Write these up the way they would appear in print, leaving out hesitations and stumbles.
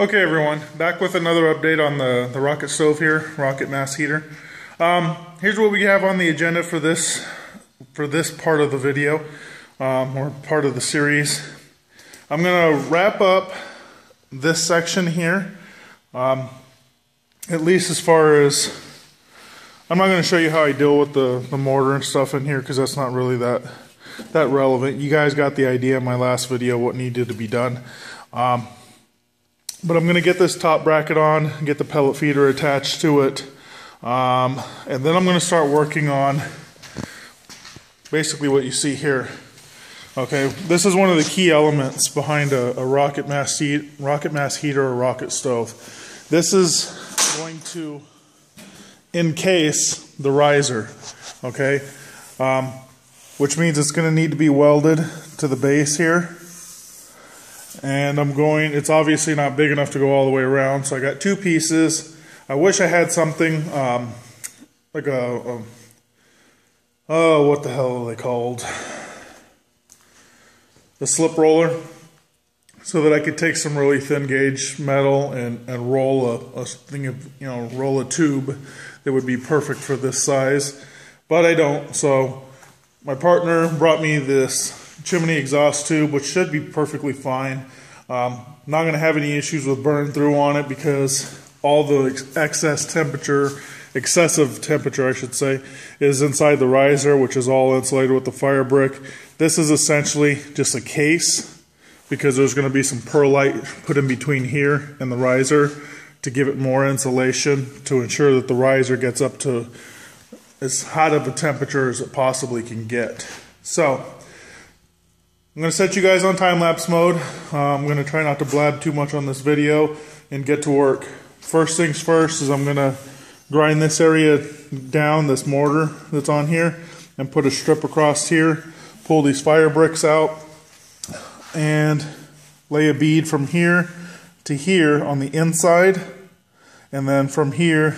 Okay everyone, back with another update on the rocket stove here, rocket mass heater. Here's what we have on the agenda for this part of the video, or part of the series. I'm gonna wrap up this section here, at least as far as, I'm not gonna show you how I deal with the mortar and stuff in here because that's not really that relevant. You guys got the idea in my last video what needed to be done. But I'm gonna get this top bracket on, get the pellet feeder attached to it, and then I'm gonna start working on basically what you see here. Okay, this is one of the key elements behind a rocket mass heater or rocket stove. This is going to encase the riser, okay, which means it's going to need to be welded to the base here. And it's obviously not big enough to go all the way around, so I got two pieces. I wish I had something like a oh, what the hell are they called? The slip roller, so that I could take some really thin gauge metal and roll a thing of, you know, roll a tube that would be perfect for this size, but I don't. So my partner brought me this chimney exhaust tube, which should be perfectly fine. Not going to have any issues with burn through on it because all the excessive temperature, is inside the riser, which is all insulated with the fire brick. This is essentially just a case because there's going to be some perlite put in between here and the riser to give it more insulation to ensure that the riser gets up to as hot of a temperature as it possibly can get. So I'm going to set you guys on time-lapse mode. I'm going to try not to blab too much on this video and get to work. First things first is I'm going to grind this area down, this mortar that's on here, and put a strip across here, pull these fire bricks out, and lay a bead from here to here on the inside, and then from here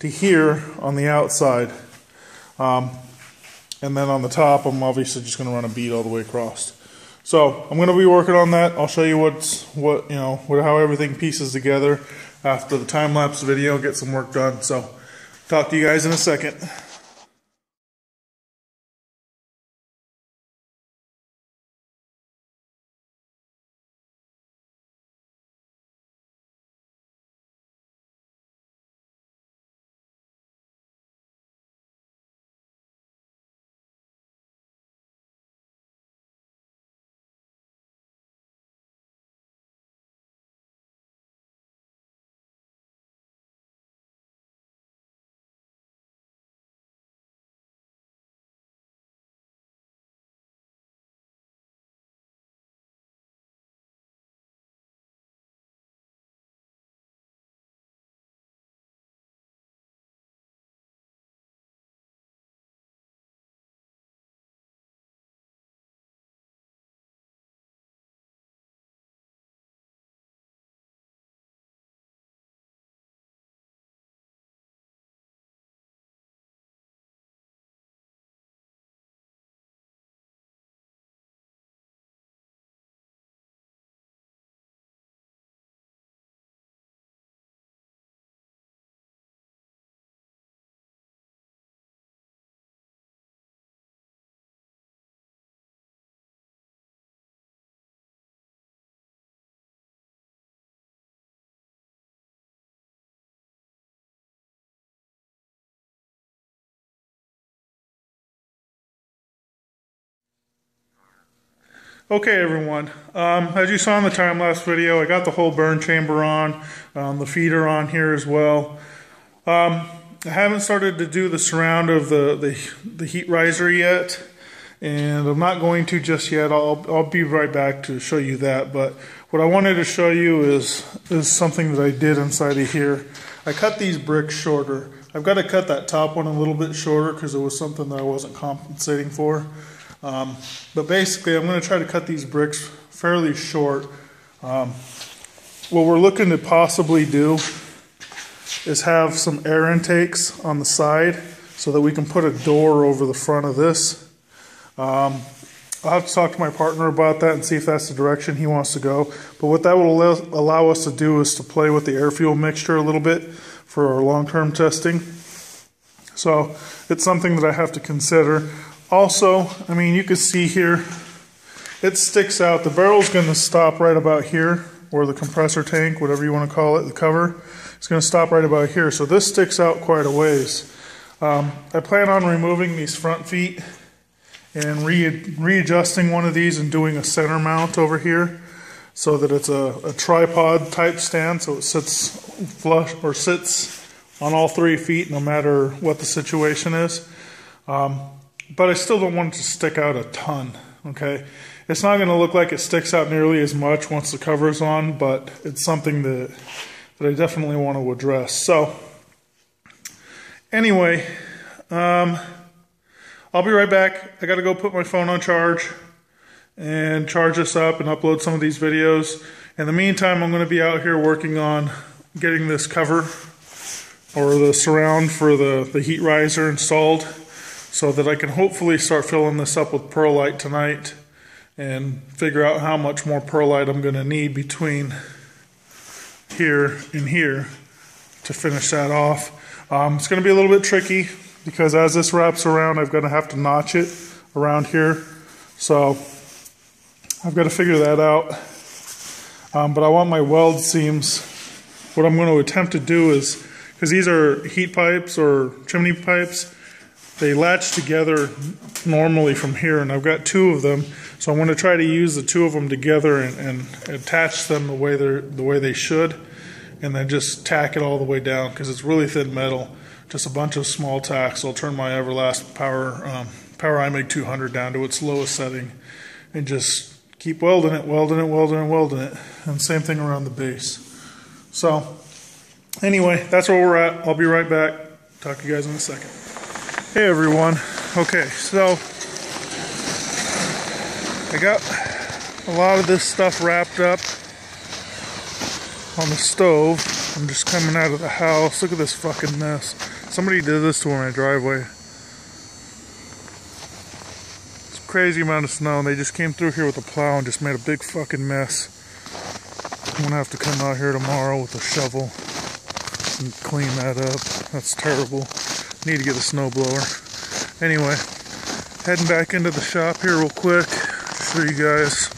to here on the outside. And then on the top, I'm obviously just going to run a bead all the way across. So I'm going to be working on that. I'll show you how everything pieces together after the time lapse video. Get some work done. So talk to you guys in a second. Okay everyone, as you saw in the time-lapse video, I got the whole burn chamber on, the feeder on here as well. I haven't started to do the surround of the heat riser yet, and I'm not going to just yet. I'll be right back to show you that, but what I wanted to show you is something that I did inside of here. I cut these bricks shorter. I've got to cut that top one a little bit shorter because it was something that I wasn't compensating for. But basically I'm going to try to cut these bricks fairly short. What we're looking to possibly do is have some air intakes on the side so that we can put a door over the front of this. I'll have to talk to my partner about that and see if that's the direction he wants to go. But what that will allow us to do is to play with the air-fuel mixture a little bit for our long-term testing. So it's something that I have to consider. Also, I mean, you can see here, it sticks out. The barrel's going to stop right about here, or the compressor tank, whatever you want to call it, the cover. It's going to stop right about here. So this sticks out quite a ways. I plan on removing these front feet and readjusting one of these and doing a center mount over here so that it's a tripod type stand, so it sits flush or sits on all 3 feet no matter what the situation is. But I still don't want it to stick out a ton, okay? It's not going to look like it sticks out nearly as much once the cover's on, but it's something that I definitely want to address. So anyway, I'll be right back. I gotta go put my phone on charge and charge this up and upload some of these videos. In the meantime, I'm gonna be out here working on getting this cover or the surround for the heat riser installed so that I can hopefully start filling this up with perlite tonight and figure out how much more perlite I'm gonna need between here and here to finish that off. It's gonna be a little bit tricky, because as this wraps around, I'm going to have to notch it around here. So I've got to figure that out. But I want my weld seams. What I'm going to attempt to do is, because these are heat pipes or chimney pipes, they latch together normally from here, and I've got two of them. So I'm going to try to use the two of them together and attach them the way they should, and then just tack it all the way down, because it's really thin metal. Just a bunch of small tacks. I'll turn my Everlast Power IMIG 200 down to its lowest setting and just keep welding it, welding it, welding it, welding it. And same thing around the base. So anyway, that's where we're at. I'll be right back. Talk to you guys in a second. Hey everyone. Okay, so I got a lot of this stuff wrapped up on the stove. I'm just coming out of the house. Look at this fucking mess. Somebody did this to my driveway. It's a crazy amount of snow, and they just came through here with a plow and just made a big fucking mess. I'm gonna have to come out here tomorrow with a shovel and clean that up. That's terrible. Need to get a snowblower. Anyway, heading back into the shop here real quick to show you guys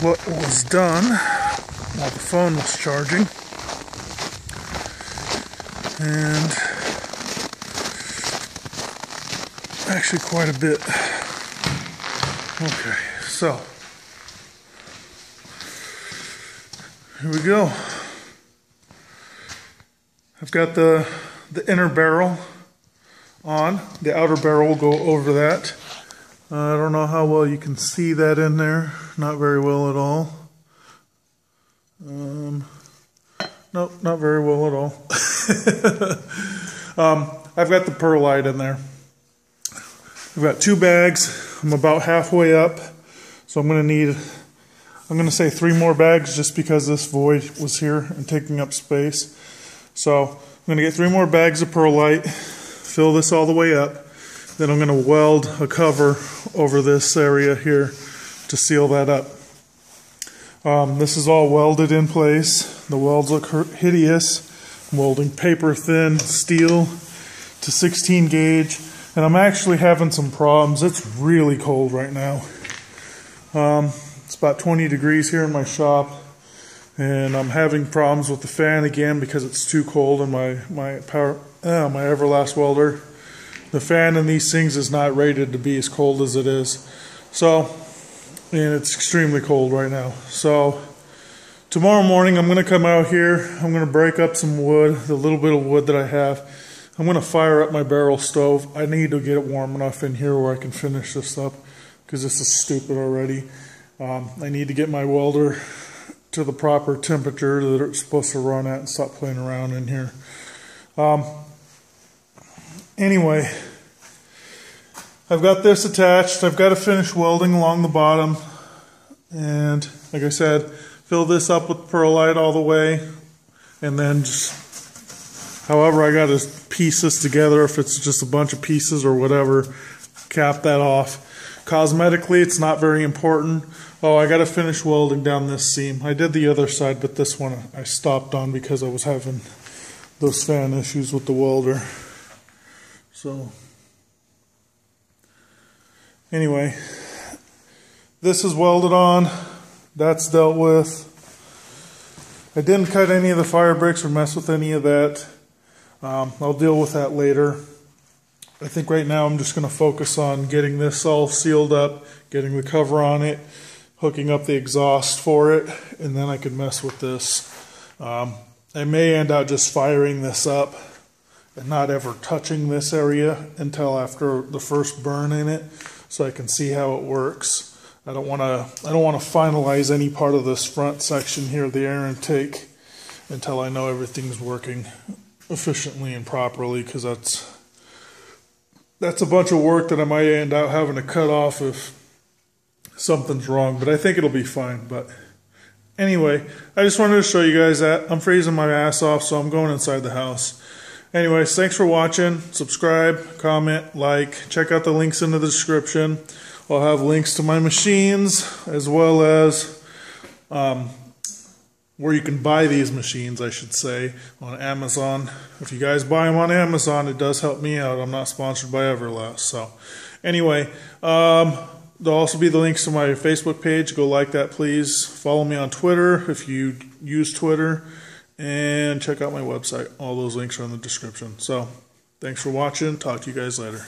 what was done while the phone was charging. And actually quite a bit. Okay, so here we go. I've got the inner barrel on. The outer barrel will go over that. I don't know how well you can see that in there. Not very well at all. Nope, not very well at all. I've got the perlite in there. I've got two bags. I'm about halfway up, so I'm gonna say three more bags, just because this void was here and taking up space. So I'm gonna get three more bags of perlite, fill this all the way up, then I'm gonna weld a cover over this area here to seal that up. This is all welded in place. The welds look hideous. I'm welding paper thin steel to 16 gauge, and I'm actually having some problems. It's really cold right now. It's about 20 degrees here in my shop, and I'm having problems with the fan again because it's too cold in my Everlast welder. The fan in these things is not rated to be as cold as it is. So, and it's extremely cold right now. So tomorrow morning, I'm going to come out here, I'm going to break up some wood, the little bit of wood that I have. I'm going to fire up my barrel stove. I need to get it warm enough in here where I can finish this up, because this is stupid already. I need to get my welder to the proper temperature that it's supposed to run at and stop playing around in here. Anyway, I've got this attached. I've got to finish welding along the bottom, and like I said, fill this up with perlite all the way, and then just however I got to piece this together, if it's just a bunch of pieces or whatever, cap that off. Cosmetically, it's not very important. Oh, I gotta finish welding down this seam. I did the other side, but this one I stopped on because I was having those fan issues with the welder. So anyway, this is welded on. That's dealt with. I didn't cut any of the fire breaks or mess with any of that. I'll deal with that later. I think right now I'm just going to focus on getting this all sealed up, getting the cover on it, hooking up the exhaust for it, and then I can mess with this. I may end up just firing this up and not ever touching this area until after the first burn in it, so I can see how it works. I don't want to finalize any part of this front section here, the air intake, until I know everything's working efficiently and properly, because that's a bunch of work that I might end up having to cut off if something's wrong, but I think it'll be fine. But anyway, I just wanted to show you guys that. I'm freezing my ass off, so I'm going inside the house. Anyways, thanks for watching. Subscribe, comment, like, check out the links in the description. I'll have links to my machines, as well as where you can buy these machines, I should say, on Amazon. If you guys buy them on Amazon, it does help me out. I'm not sponsored by Everlast. So anyway, there'll also be the links to my Facebook page. Go like that, please. Follow me on Twitter if you use Twitter. And check out my website. All those links are in the description. So thanks for watching. Talk to you guys later.